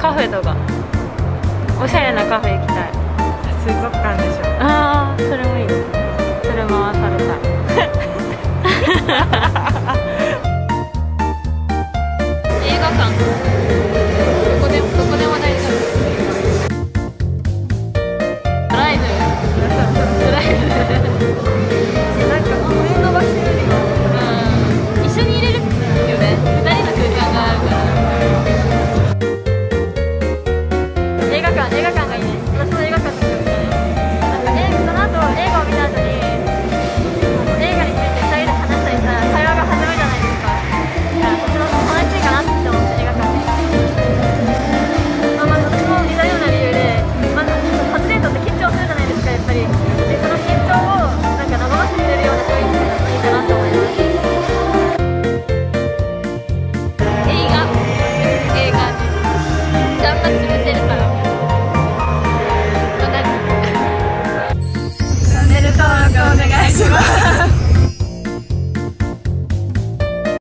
カフェとかおしゃれなカフェ行きたい。水族館でしょ。ああ、それもいいですね。それ回されたい。映画館。どこでも大丈夫。ドライブ。